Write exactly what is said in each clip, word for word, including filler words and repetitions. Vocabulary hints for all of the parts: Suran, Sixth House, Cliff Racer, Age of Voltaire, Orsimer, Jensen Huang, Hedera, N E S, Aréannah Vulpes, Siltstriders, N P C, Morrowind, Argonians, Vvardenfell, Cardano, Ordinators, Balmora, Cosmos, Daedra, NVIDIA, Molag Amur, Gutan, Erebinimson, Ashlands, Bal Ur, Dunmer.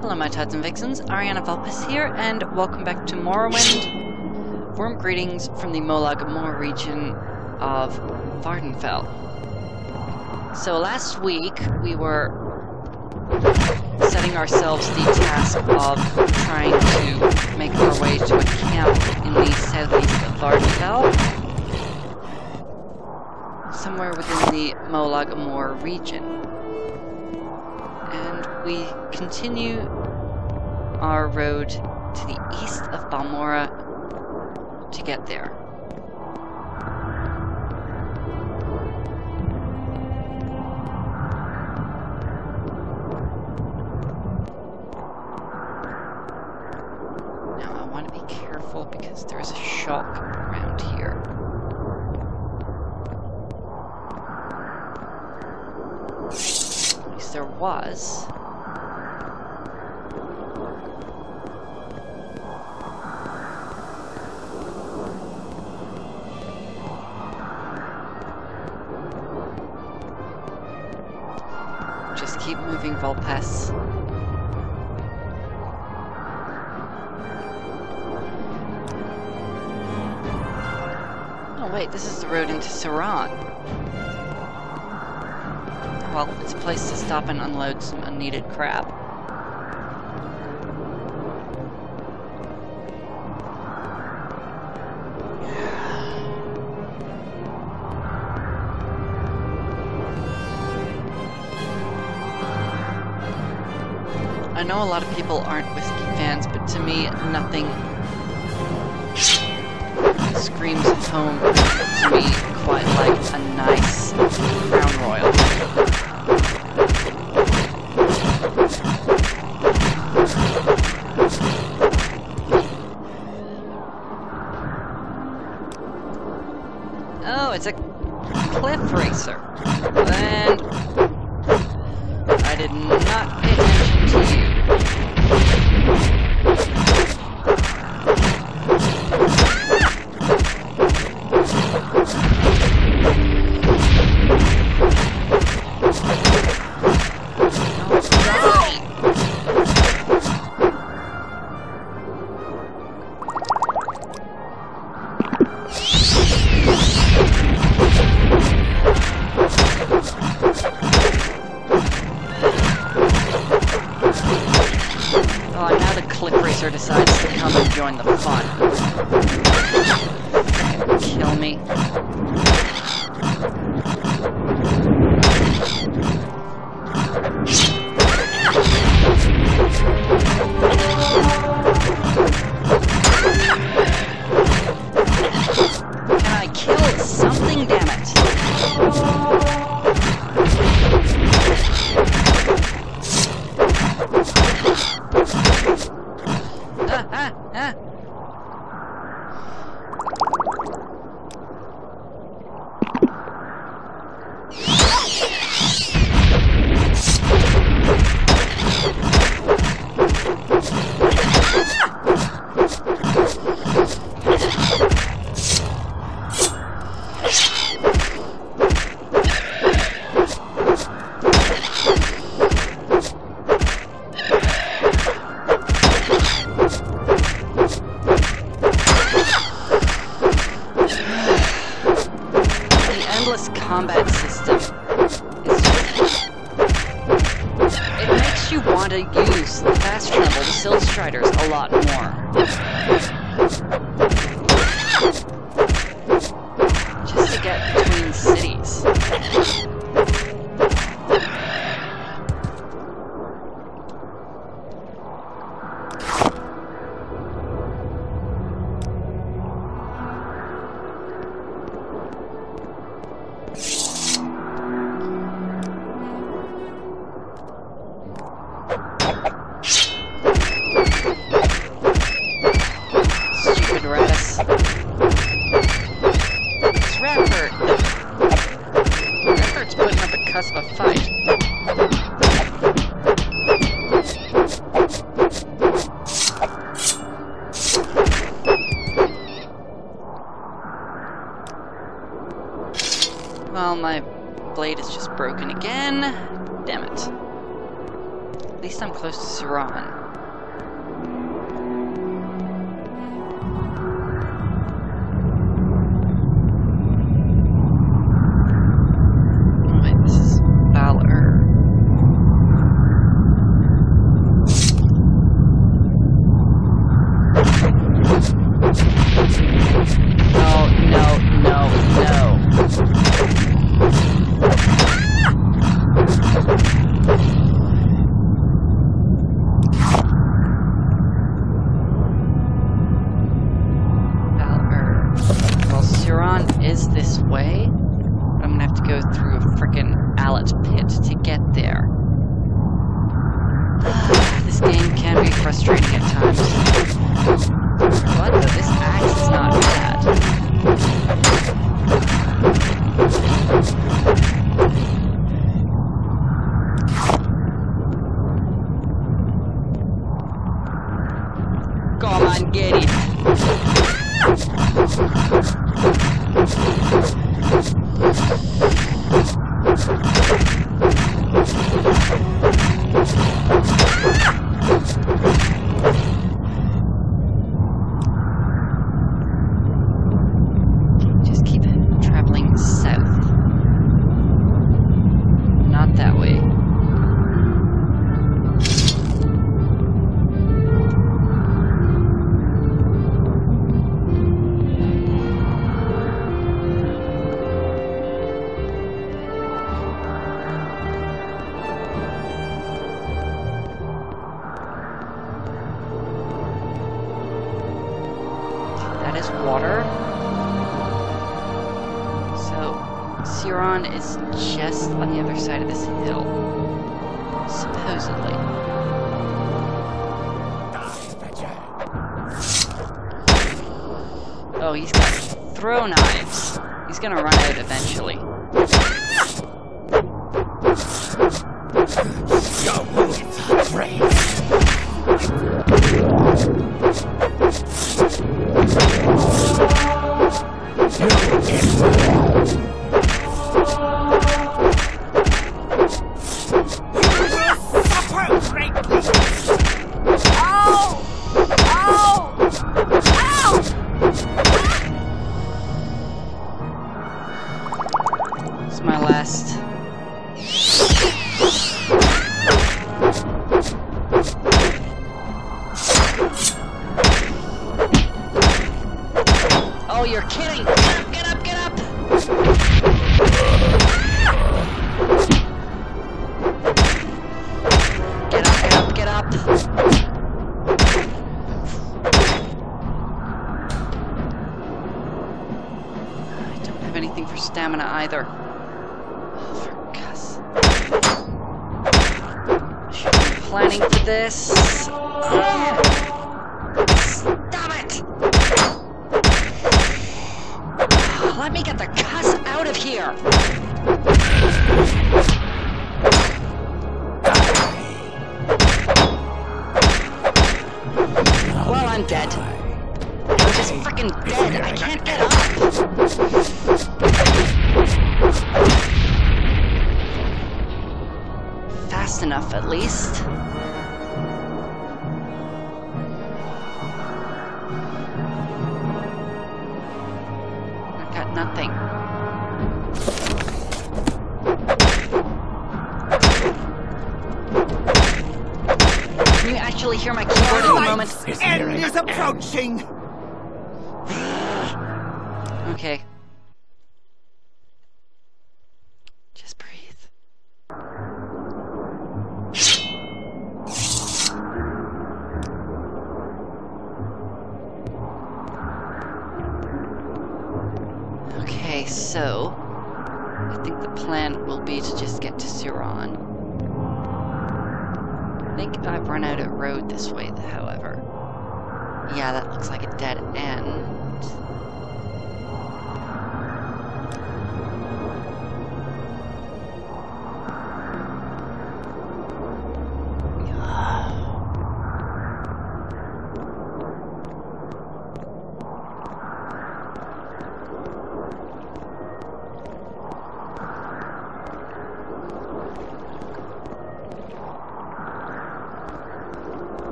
Hello my Tides and Vixens, Aréannah Vulpes here, and welcome back to Morrowind. Warm greetings from the Molag Amur region of Vvardenfell. So last week we were setting ourselves the task of trying to make our way to a camp in the southeast of Vvardenfell, somewhere within the Molag Amur region. And we continue our road to the east of Balmora to get there. Now I want to be careful because there is a shock around here. There was. Just keep moving, Vulpes. Oh wait, this is the road into Suran. Well, it's a place to stop and unload some unneeded crap. I know a lot of people aren't whiskey fans, but to me, nothing screams home to me quite like a nice Crown Royal. Oh, it's a Cliff Racer. And I did not pay attention to decides to come and join the fun. Kill me. Can I kill something? Damn it. Combat system is just, it makes you want to use the fast travel to Siltstriders a lot more. Just to get between cities. Well, my blade is just broken again. Damn it. At least I'm close to Suran.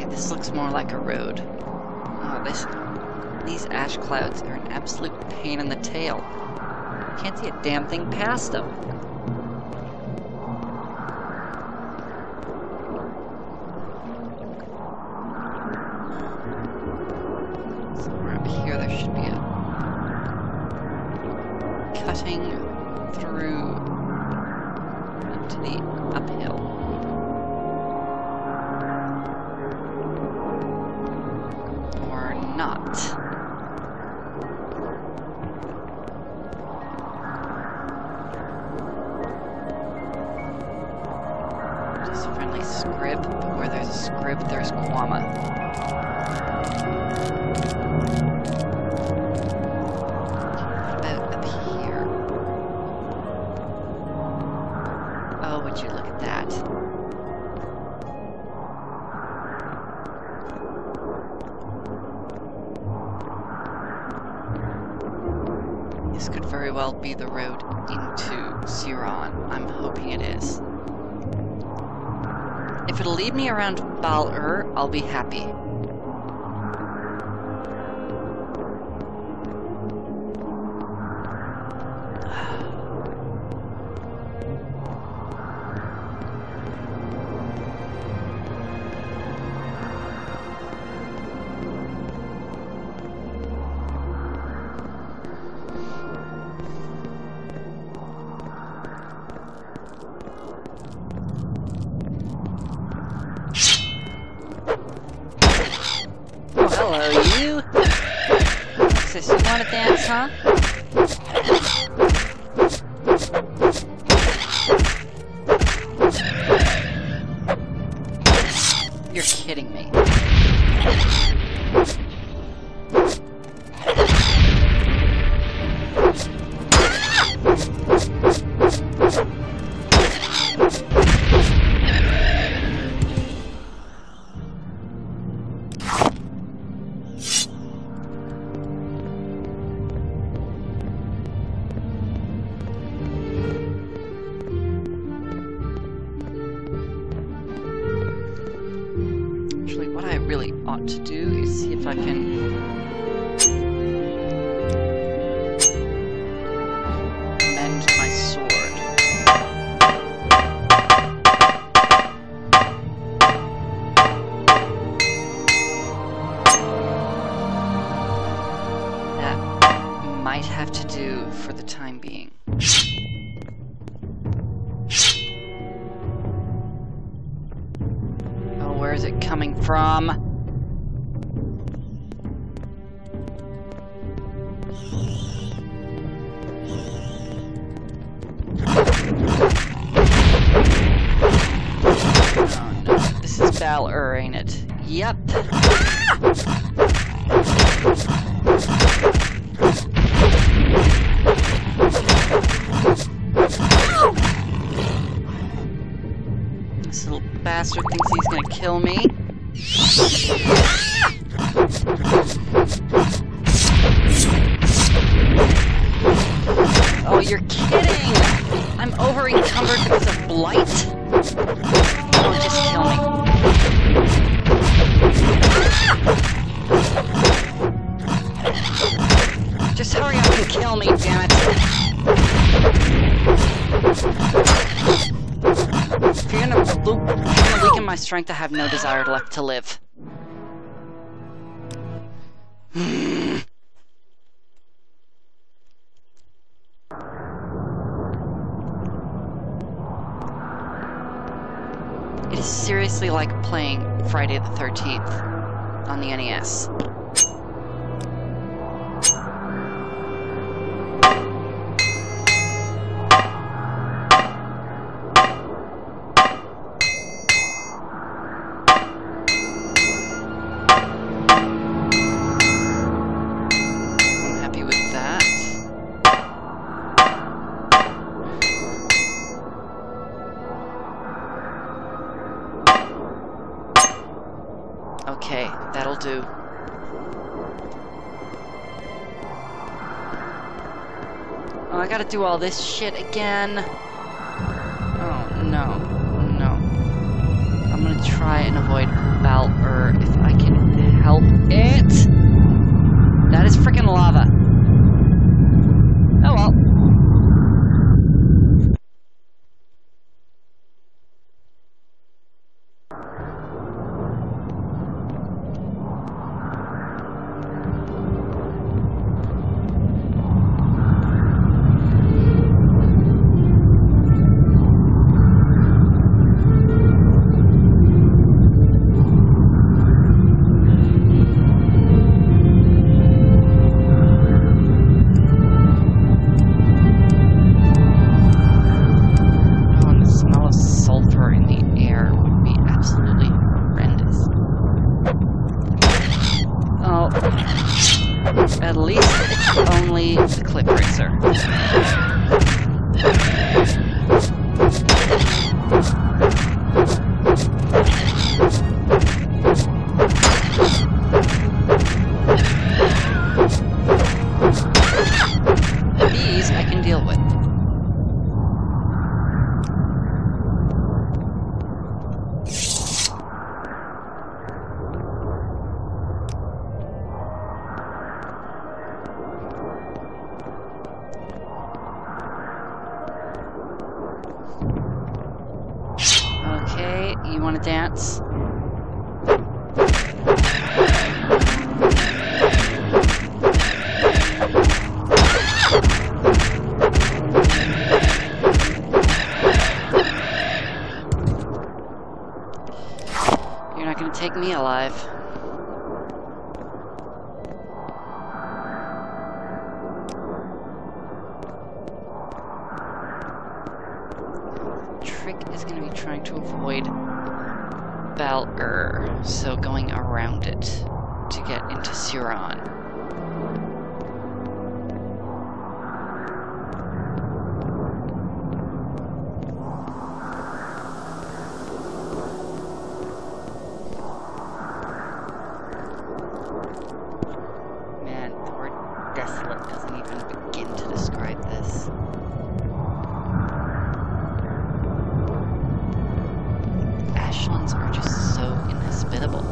Okay, this looks more like a road. Oh, this, these ash clouds are an absolute pain in the tail. Can't see a damn thing past them. Somewhere up here there should be a cutting through to the uphill. This could very well be the road into Suran. I'm hoping it is. If it'll lead me around Bal Ur, I'll be happy. You're kidding me. Bal Ur, ain't it? Yep. This little bastard thinks he's gonna kill me. Oh, you're kidding! I'm over encumbered because of blight? Oh, just kill me. Just hurry up and kill me, damn it. If you're gonna, if you're gonna weaken my strength, I have no desire left to live. It is seriously like playing Friday the thirteenth on the N E S. Do all this shit again. Oh, no. No. I'm gonna to try and avoid Bal Ur if I can help it. That is freaking lava. Oh well. At least only the Cliff Racer. These I can deal with. You want to dance? You're not going to take me alive. The trick is going to be trying to avoid Bal Ur, so going around it to get into Suran. Man, the word desolate doesn't even begin to describe this. Ashlands are just so inhospitable.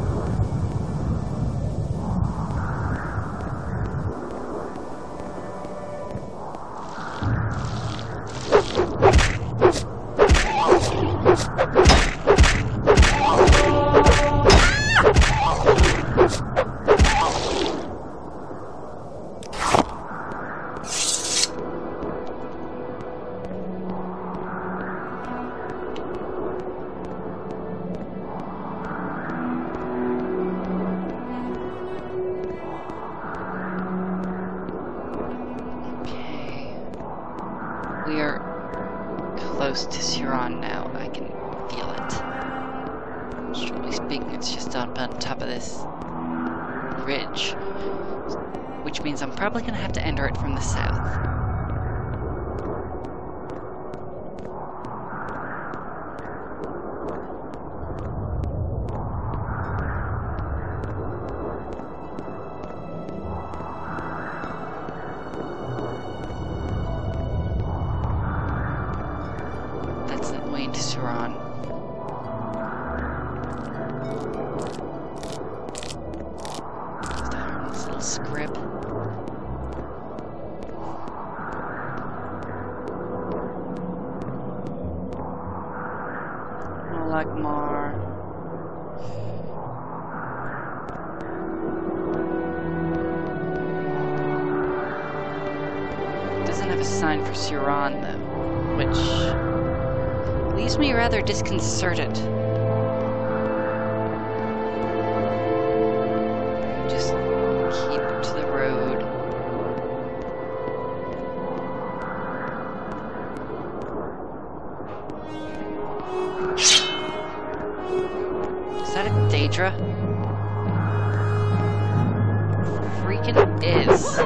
We are close to Suran now. I can feel it. Strictly speaking, it's just on top of this ridge, which means I'm probably going to have to enter it from the south. Into Suran. Just a this little script. Molag Amur. Doesn't have a sign for Suran though, which leaves me rather disconcerted. Just keep to the road. Is that a Daedra? Freaking is.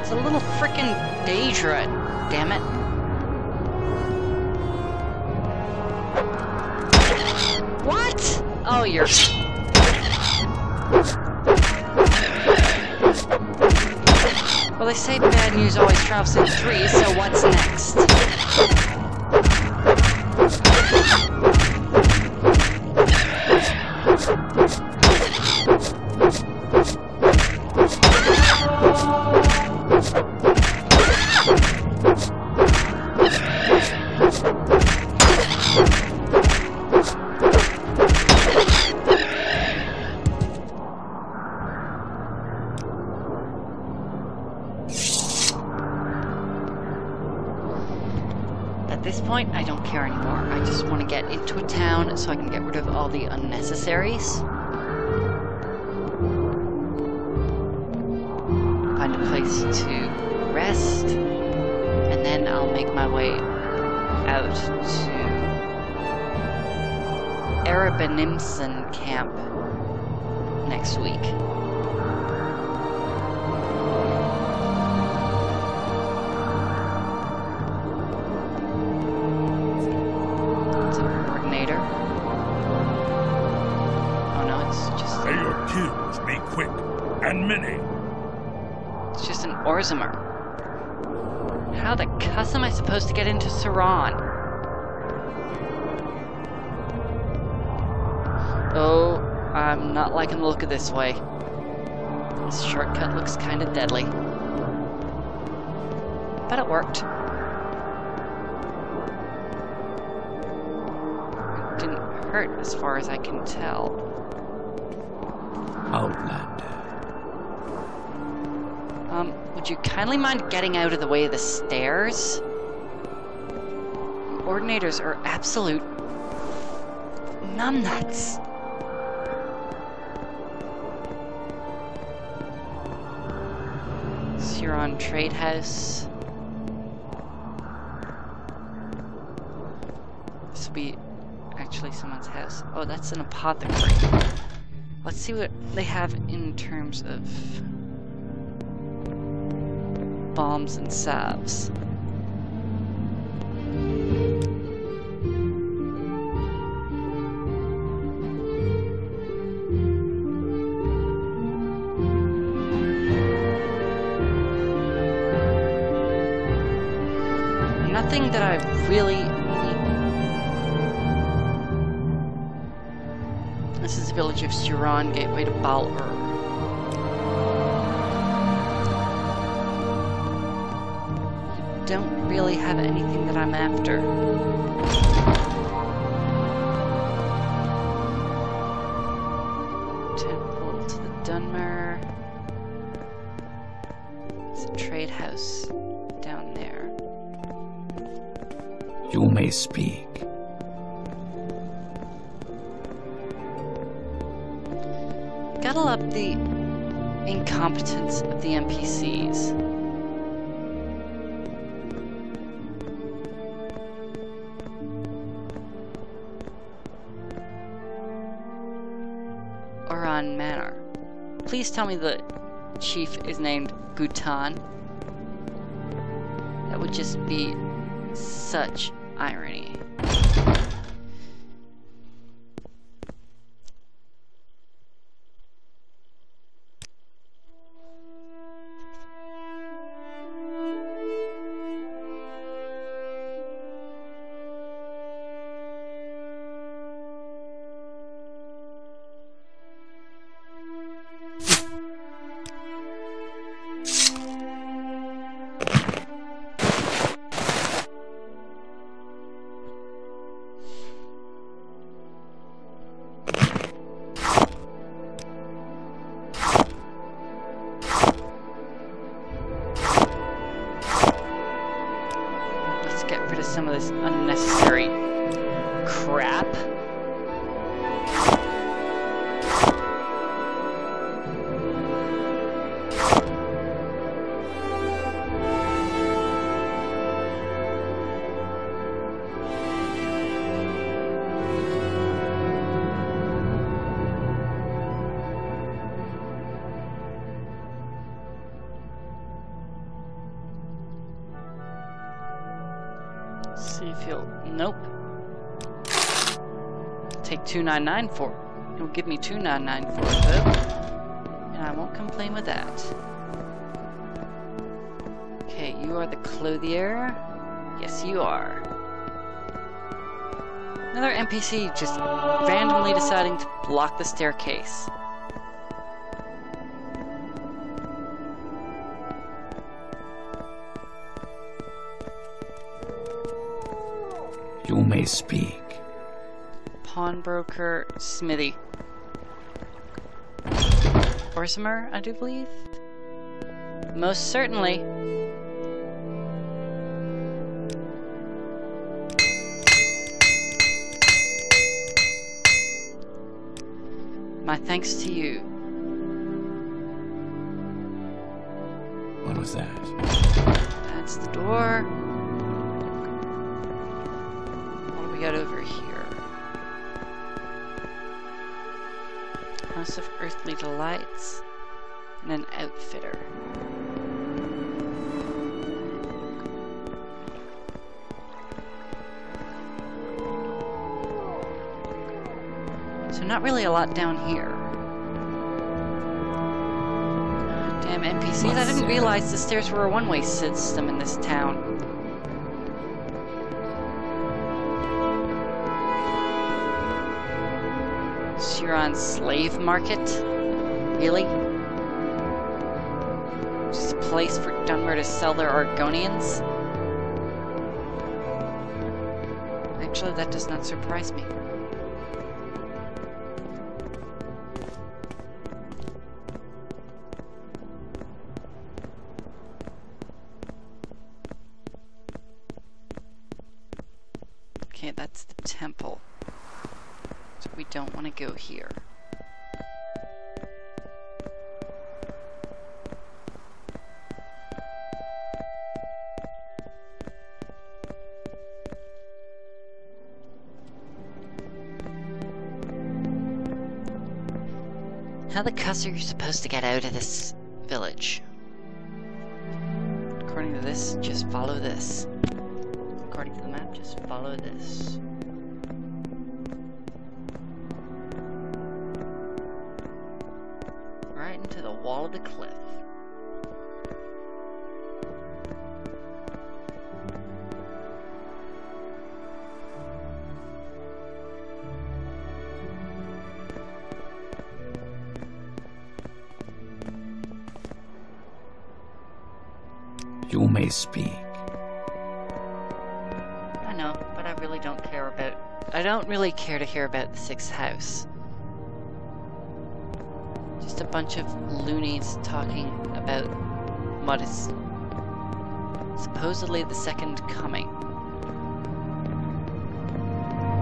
It's a little frickin' Daedra, damn it. all your... Well, they say bad news always travels in threes, so what's next? So I can get rid of all the unnecessaries. Find a place to rest, and then I'll make my way out to Erebinimson camp next week. Orsimer. How the cuss am I supposed to get into Suran? Oh, I'm not liking the look of this way. This shortcut looks kind of deadly. But it worked. It didn't hurt as far as I can tell. Outlander. Um, would you kindly mind getting out of the way of the stairs? Ordinators are absolute numbnuts. Suran Trade House. This will be actually someone's house. Oh, that's an apothecary. Let's see what they have in terms of balms and salves. Nothing that I really need. This is the village of Suran, gateway to Bal Ur. Don't really have anything that I'm after. Temple to the Dunmer. It's a trade house down there. You may speak. Gotta love the incompetence of the N P Cs. Manor. Please tell me the chief is named Gutan. That would just be such irony. See if he'll... Nope. Take two nine nine for You'll give me two ninety-nine for it though, and I won't complain with that. Okay, you are the clothier. Yes, you are. Another N P C just randomly deciding to block the staircase. You may speak. Pawnbroker, smithy. Orsimer, I do believe? Most certainly. My thanks to you. What was that? That's the door. Got over here. House of Earthly Delights and an outfitter. So not really a lot down here. Damn N P Cs, What's I didn't realize the stairs were a one-way system in this town. Suran slave market? Really? Just a place for Dunmer to sell their Argonians? Actually, that does not surprise me. Okay, that's the temple. So we don't want to go here. How the cuss are you supposed to get out of this village? According to this, just follow this. According to the map, just follow this. Into the wall of the cliff. You may speak. I know, but I really don't care about... I don't really care to hear about the Sixth House. Just a bunch of loonies talking about what is supposedly the second coming.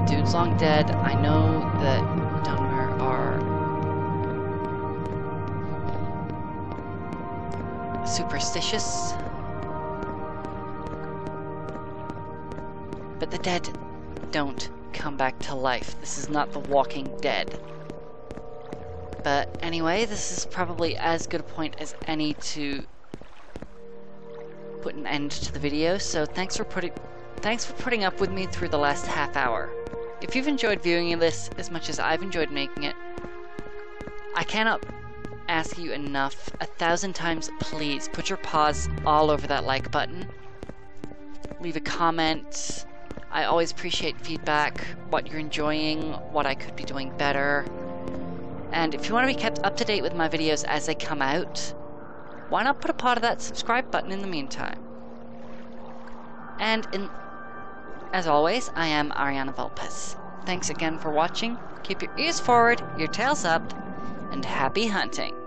Dude's long dead. I know that Dunmer are superstitious, but the dead don't come back to life. This is not The Walking Dead. But anyway, this is probably as good a point as any to put an end to the video, so thanks for putting thanks for putting up with me through the last half hour. If you've enjoyed viewing this as much as I've enjoyed making it, I cannot ask you enough. A thousand times, please put your paws all over that like button. Leave a comment. I always appreciate feedback, what you're enjoying, what I could be doing better. And if you want to be kept up to date with my videos as they come out, why not put a part of that subscribe button in the meantime? And in, as always, I am Aréannah Vulpes. Thanks again for watching, keep your ears forward, your tails up, and happy hunting!